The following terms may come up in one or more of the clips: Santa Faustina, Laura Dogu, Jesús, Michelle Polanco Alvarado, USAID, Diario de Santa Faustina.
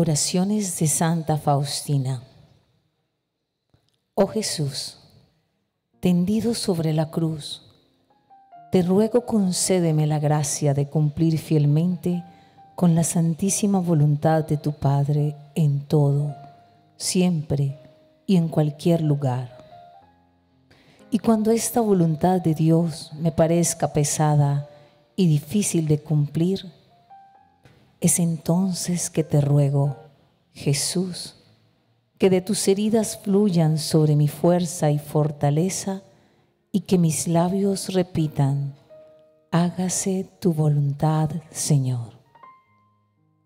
Oraciones de Santa Faustina. Oh Jesús, tendido sobre la cruz, te ruego concédeme la gracia de cumplir fielmente con la santísima voluntad de tu Padre en todo, siempre y en cualquier lugar. Y cuando esta voluntad de Dios me parezca pesada y difícil de cumplir, es entonces que te ruego, Jesús, que de tus heridas fluyan sobre mi fuerza y fortaleza y que mis labios repitan, hágase tu voluntad, Señor.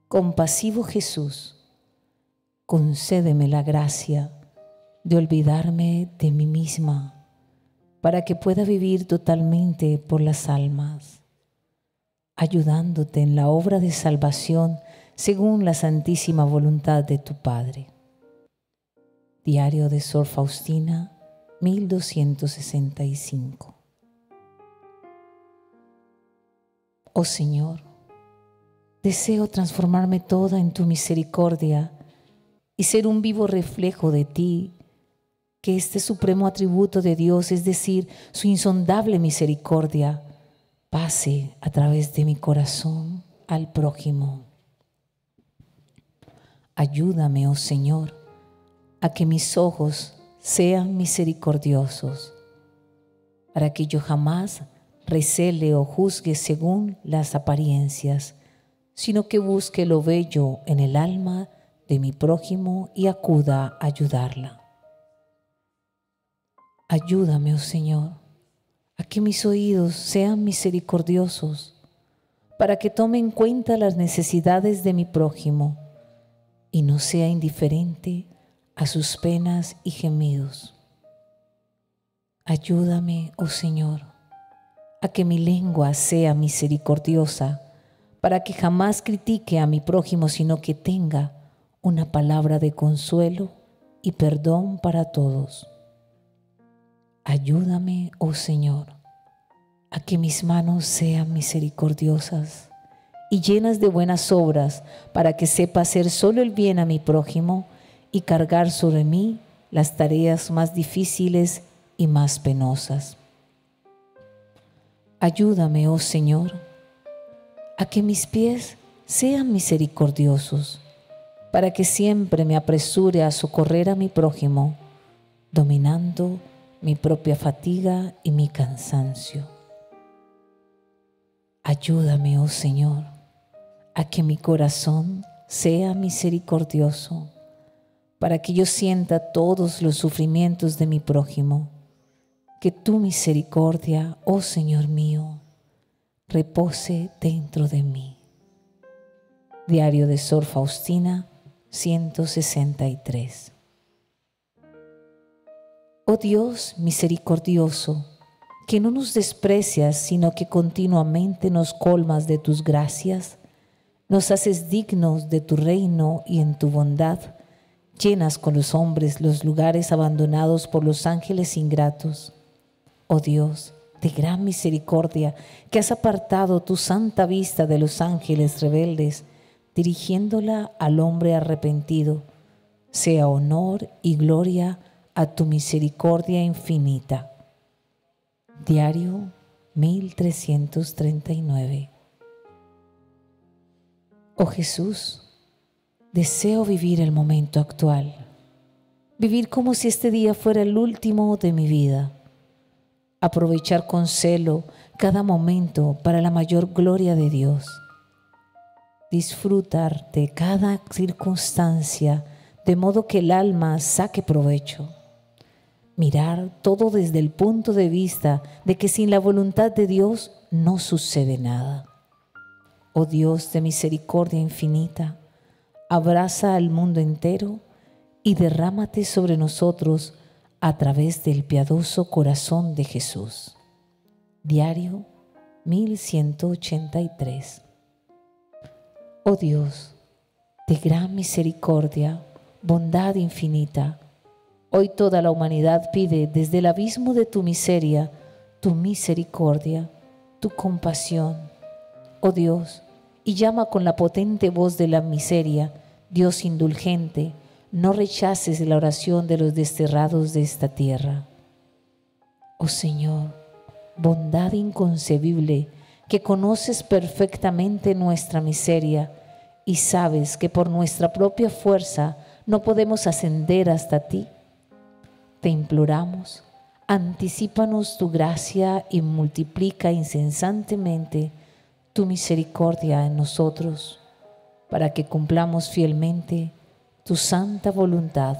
Compasivo Jesús, concédeme la gracia de olvidarme de mí misma para que pueda vivir totalmente por las almas, ayudándote en la obra de salvación según la santísima voluntad de tu Padre. Diario de Sor Faustina, 1265. Oh Señor, deseo transformarme toda en tu misericordia y ser un vivo reflejo de ti, que este supremo atributo de Dios, es decir, su insondable misericordia, pase a través de mi corazón al prójimo. Ayúdame, oh Señor, a que mis ojos sean misericordiosos, para que yo jamás recele o juzgue según las apariencias, sino que busque lo bello en el alma de mi prójimo y acuda a ayudarla. Ayúdame, oh Señor, a que mis oídos sean misericordiosos, para que tome en cuenta las necesidades de mi prójimo y no sea indiferente a sus penas y gemidos. Ayúdame, oh Señor, a que mi lengua sea misericordiosa, para que jamás critique a mi prójimo, sino que tenga una palabra de consuelo y perdón para todos. Ayúdame, oh Señor, a que mis manos sean misericordiosas y llenas de buenas obras, para que sepa hacer solo el bien a mi prójimo y cargar sobre mí las tareas más difíciles y más penosas. Ayúdame, oh Señor, a que mis pies sean misericordiosos, para que siempre me apresure a socorrer a mi prójimo, dominando mi propia fatiga y mi cansancio. Ayúdame, oh Señor, a que mi corazón sea misericordioso, para que yo sienta todos los sufrimientos de mi prójimo. Que tu misericordia, oh Señor mío, repose dentro de mí. Diario de Sor Faustina, 163. Oh Dios misericordioso, que no nos desprecias, sino que continuamente nos colmas de tus gracias, nos haces dignos de tu reino y en tu bondad llenas con los hombres los lugares abandonados por los ángeles ingratos. Oh Dios de gran misericordia, que has apartado tu santa vista de los ángeles rebeldes, dirigiéndola al hombre arrepentido, sea honor y gloria a tu misericordia infinita. Diario 1339. Oh Jesús, deseo vivir el momento actual, vivir como si este día fuera el último de mi vida, aprovechar con celo cada momento para la mayor gloria de Dios, disfrutar de cada circunstancia de modo que el alma saque provecho, mirar todo desde el punto de vista de que sin la voluntad de Dios no sucede nada. Oh Dios de misericordia infinita, abraza al mundo entero y derrámate sobre nosotros a través del piadoso corazón de Jesús. Diario 1183. Oh Dios, de gran misericordia, bondad infinita, hoy toda la humanidad pide desde el abismo de tu miseria, tu misericordia, tu compasión, oh Dios, y llama con la potente voz de la miseria, Dios indulgente, no rechaces la oración de los desterrados de esta tierra. Oh Señor, bondad inconcebible, que conoces perfectamente nuestra miseria y sabes que por nuestra propia fuerza no podemos ascender hasta ti. Te imploramos, anticípanos tu gracia y multiplica incesantemente tu misericordia en nosotros, para que cumplamos fielmente tu santa voluntad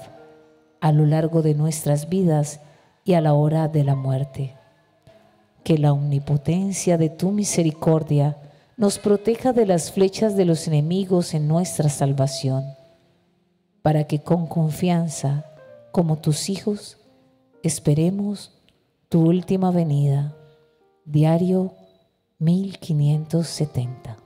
a lo largo de nuestras vidas y a la hora de la muerte. Que la omnipotencia de tu misericordia nos proteja de las flechas de los enemigos en nuestra salvación, para que con confianza, como tus hijos, esperemos tu última venida. Diario 1570.